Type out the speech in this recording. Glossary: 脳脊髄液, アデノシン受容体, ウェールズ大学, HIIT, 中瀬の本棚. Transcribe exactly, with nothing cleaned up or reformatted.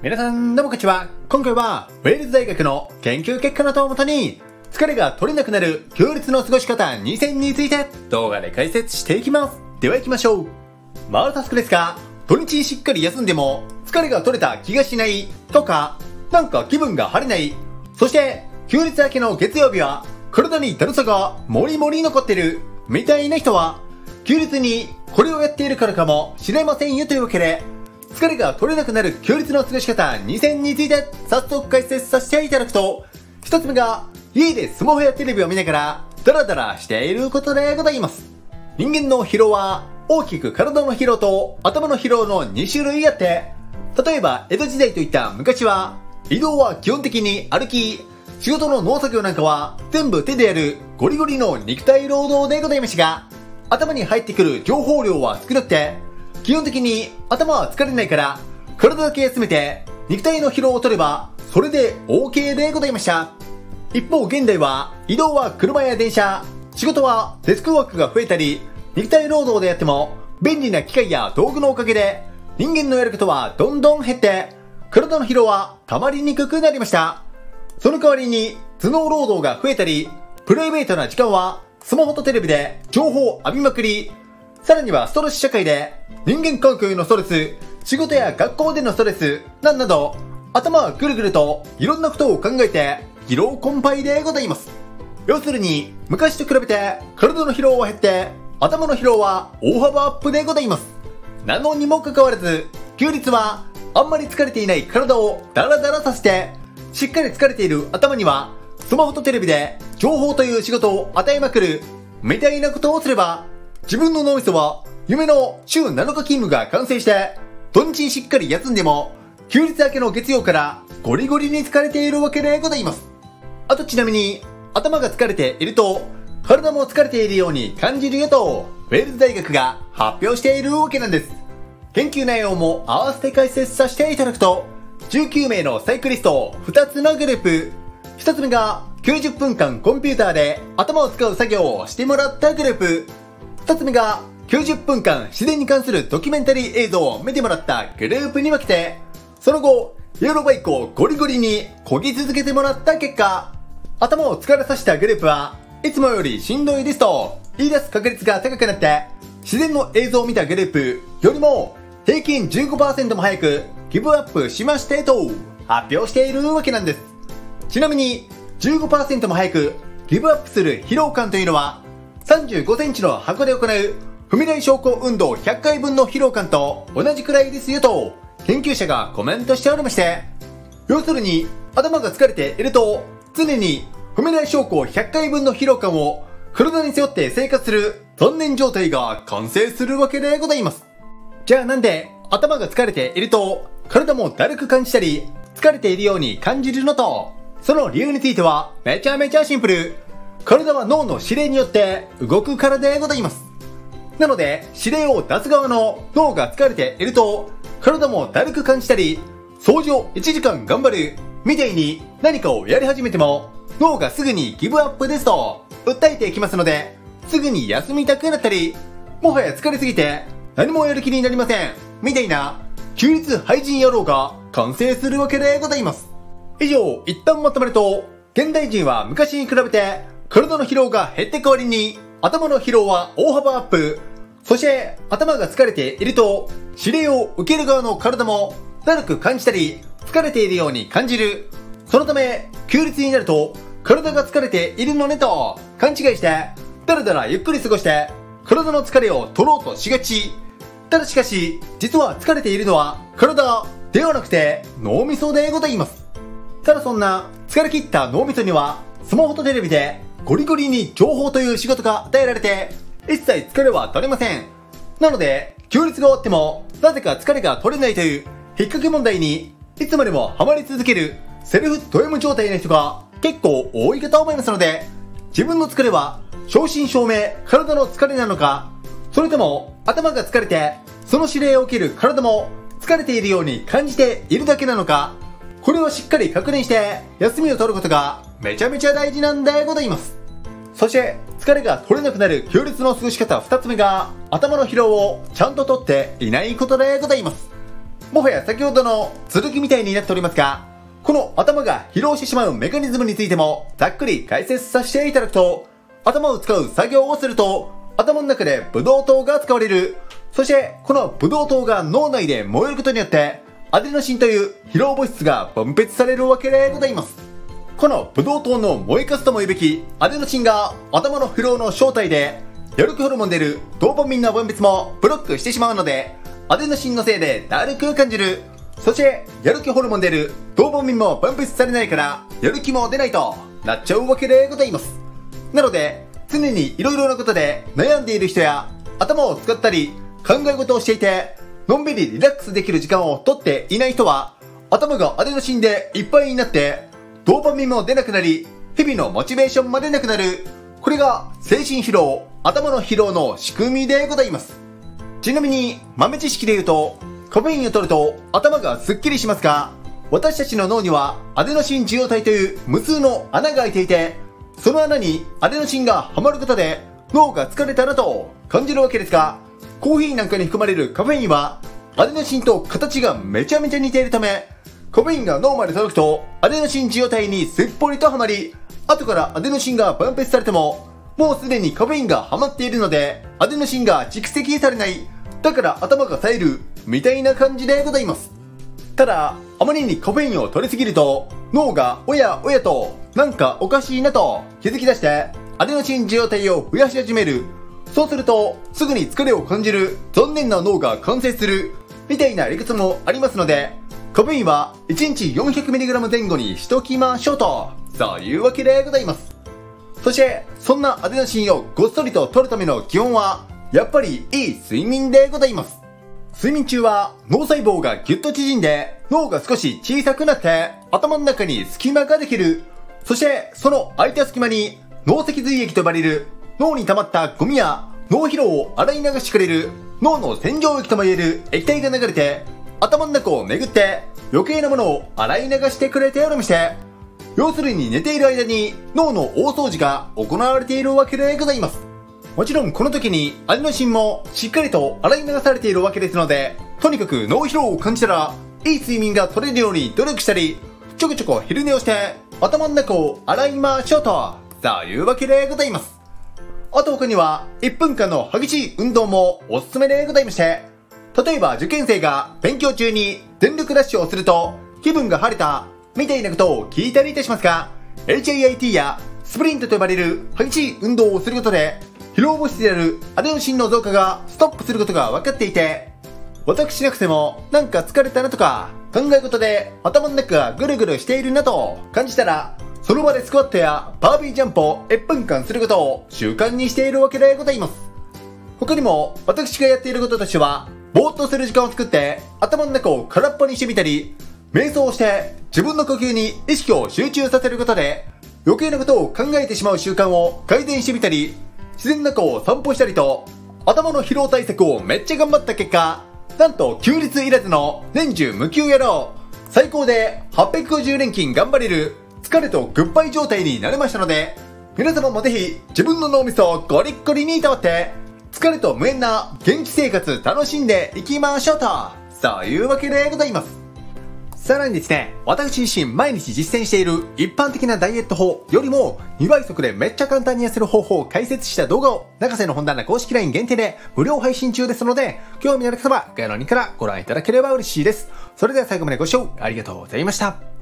皆さんどうもこんにちは。今回はウェールズ大学の研究結果などをもとに、疲れが取れなくなる休日の過ごし方にせんについて動画で解説していきます。では行きましょう。マルタスクですが、土日しっかり休んでも疲れが取れた気がしないとか、なんか気分が晴れない、そして休日明けの月曜日は体にだるさがもりもり残ってるみたいな人は、休日にこれをやっているからかもしれませんよ。というわけで、疲れが取れなくなる休日の過ごし方にせんについて早速解説させていただくと、ひとつめが家でスマホやテレビを見ながらダラダラしていることでございます。人間の疲労は大きく体の疲労と頭の疲労のに種類あって、例えば江戸時代といった昔は移動は基本的に歩き、仕事の農作業なんかは全部手でやるゴリゴリの肉体労働でございましたが、頭に入ってくる情報量は少なくて、基本的に頭は疲れないから体だけ休めて肉体の疲労を取ればそれで OK でございました。一方現代は移動は車や電車、仕事はデスクワークが増えたり、肉体労働でやっても便利な機械や道具のおかげで人間のやることはどんどん減って、体の疲労は溜まりにくくなりました。その代わりに頭脳労働が増えたり、プライベートな時間はスマホとテレビで情報を浴びまくり、さらにはストレス社会で人間関係のストレス、仕事や学校でのストレスなどなど、頭はぐるぐるといろんなことを考えて疲労困憊でございます。要するに昔と比べて体の疲労は減って、頭の疲労は大幅アップでございます。なのにもかかわらず休日はあんまり疲れていない体をダラダラさせて、しっかり疲れている頭にはスマホとテレビで情報という仕事を与えまくるみたいなことをすれば、自分の脳みそは夢の週なのか勤務が完成して、土日にしっかり休んでも休日明けの月曜からゴリゴリに疲れているわけでございます。あとちなみに、頭が疲れていると体も疲れているように感じるよとウェールズ大学が発表しているわけなんです。研究内容も合わせて解説させていただくと、じゅうきゅう名のサイクリストふたつのグループ、ひとつめがきゅうじゅっぷんかんコンピューターで頭を使う作業をしてもらったグループ、ふたつめがきゅうじゅっぷんかん自然に関するドキュメンタリー映像を見てもらったグループに分けて、その後ヨーロバイクをゴリゴリに漕ぎ続けてもらった結果、頭を疲れさせたグループはいつもよりしんどいですと言い出す確率が高くなって、自然の映像を見たグループよりも平均 じゅうごパーセント も早くギブアップしましてと発表しているわけなんです。ちなみに じゅうごパーセント も早くギブアップする疲労感というのは、さんじゅうごセンチの箱で行う踏み台昇降運動ひゃっかいぶんの疲労感と同じくらいですよと研究者がコメントしておりまして、要するに頭が疲れていると常に踏み台昇降ひゃっかいぶんの疲労感を体に背負って生活する残念状態が完成するわけでございます。じゃあなんで頭が疲れていると体もだるく感じたり疲れているように感じるのと、その理由についてはめちゃめちゃシンプル。体は脳の指令によって動くからでございます。なので指令を出す側の脳が疲れていると体もだるく感じたり、掃除をいちじかん頑張るみたいに何かをやり始めても脳がすぐにギブアップですと訴えていきますので、すぐに休みたくなったり、もはや疲れすぎて何もやる気になりませんみたいな休日廃人野郎が完成するわけでございます。以上、一旦まとめると、現代人は昔に比べて体の疲労が減って代わりに頭の疲労は大幅アップ、そして頭が疲れていると指令を受ける側の体もだるく感じたり疲れているように感じる。そのため休日になると体が疲れているのねと勘違いしてだらだらゆっくり過ごして体の疲れを取ろうとしがち。ただしかし実は疲れているのは体ではなくて脳みそでございます。ただそんな疲れ切った脳みそにはスマホとテレビでゴリゴリに情報という仕事が与えられて一切疲れは取れません。なので休日が終わってもなぜか疲れが取れないという引っ掛け問題にいつまでもハマり続けるセルフド M 状態の人が結構多いかと思いますので、自分の疲れは正真正銘体の疲れなのか、それとも頭が疲れてその指令を受ける体も疲れているように感じているだけなのか、これをしっかり確認して休みを取ることがめちゃめちゃ大事なんでございます。そして疲れが取れなくなる休日の過ごし方ふたつめが頭の疲労をちゃんと取っていないことでございます。もはや先ほどの剣みたいになっておりますが、この頭が疲労してしまうメカニズムについてもざっくり解説させていただくと、頭を使う作業をすると頭の中でブドウ糖が使われる。そしてこのブドウ糖が脳内で燃えることによってアデノシンという疲労物質が分泌されるわけでございます。このブドウ糖の燃えかすとも言うべきアデノシンが頭の疲労の正体で、やる気ホルモンでるドーパミンの分泌もブロックしてしまうので、アデノシンのせいでだるく感じる。そしてやる気ホルモンでるドーパミンも分泌されないからやる気も出ないとなっちゃうわけでございます。なので常にいろいろなことで悩んでいる人や、頭を使ったり考え事をしていてのんびりリラックスできる時間をとっていない人は、頭がアデノシンでいっぱいになってドーパミンも出なくなり、日々のモチベーションも出なくなる。これが精神疲労、頭の疲労の仕組みでございます。ちなみに豆知識で言うと、カフェインを取ると頭がスッキリしますが、私たちの脳にはアデノシン受容体という無数の穴が開いていて、その穴にアデノシンがはまることで脳が疲れたなと感じるわけですが、コーヒーなんかに含まれるカフェインはアデノシンと形がめちゃめちゃ似ているため、カフェインが脳まで届くとアデノシン受容体にすっぽりとはまり、後からアデノシンが分泌されてももうすでにカフェインがはまっているのでアデノシンが蓄積されない、だから頭が冴えるみたいな感じでございます。ただあまりにカフェインを取りすぎると脳がおやおやとなんかおかしいなと気づき出してアデノシン受容体を増やし始める。そうするとすぐに疲れを感じる残念な脳が完成するみたいな理屈もありますので、カフェインはいちにち よんひゃくミリグラム 前後にしときましょうと、そういうわけでございます。そしてそんなアデノシンをごっそりと取るための基本はやっぱりいい睡眠でございます。睡眠中は脳細胞がぎゅっと縮んで脳が少し小さくなって頭の中に隙間ができる。そしてその空いた隙間に脳脊髄液と呼ばれる脳に溜まったゴミや脳疲労を洗い流してくれる脳の洗浄液ともいえる液体が流れて頭の中を巡って余計なものを洗い流してくれておりまして、要するに寝ている間に脳の大掃除が行われているわけでございます。もちろんこの時にアデノシンもしっかりと洗い流されているわけですので、とにかく脳疲労を感じたらいい睡眠が取れるように努力したり、ちょこちょこ昼寝をして頭の中を洗いましょうと、というわけでございます。あと他にはいっぷんかんの激しい運動もおすすめでございまして、例えば受験生が勉強中に全力ダッシュをすると気分が晴れたみたいなことを聞いたりいたしますが、 エイチアイアイティー やスプリントと呼ばれる激しい運動をすることで疲労物質であるアデノシンの増加がストップすることが分かっていて、私なくてもなんか疲れたなとか考え事で頭の中がぐるぐるしているなと感じたら、その場でスクワットやバービージャンプをいっぷんかんすることを習慣にしているわけでございます。他にも私がやっていることとしては、ぼーっとする時間を作って頭の中を空っぽにしてみたり、瞑想をして自分の呼吸に意識を集中させることで余計なことを考えてしまう習慣を改善してみたり、自然の中を散歩したりと頭の疲労対策をめっちゃ頑張った結果、なんと休日いらずの年中無休野郎、最高ではっぴゃくごじゅうれんきん頑張れる疲れとグッバイ状態になれましたので、皆様もぜひ自分の脳みそをゴリッゴリにいたわって疲れと無縁な元気生活楽しんでいきましょうと、そういうわけでございます。さらにですね、私自身毎日実践している一般的なダイエット法よりもにばいそくでめっちゃ簡単に痩せる方法を解説した動画を中瀬の本棚公式 ライン 限定で無料配信中ですので、興味のある方は概要欄からご覧いただければ嬉しいです。それでは最後までご視聴ありがとうございました。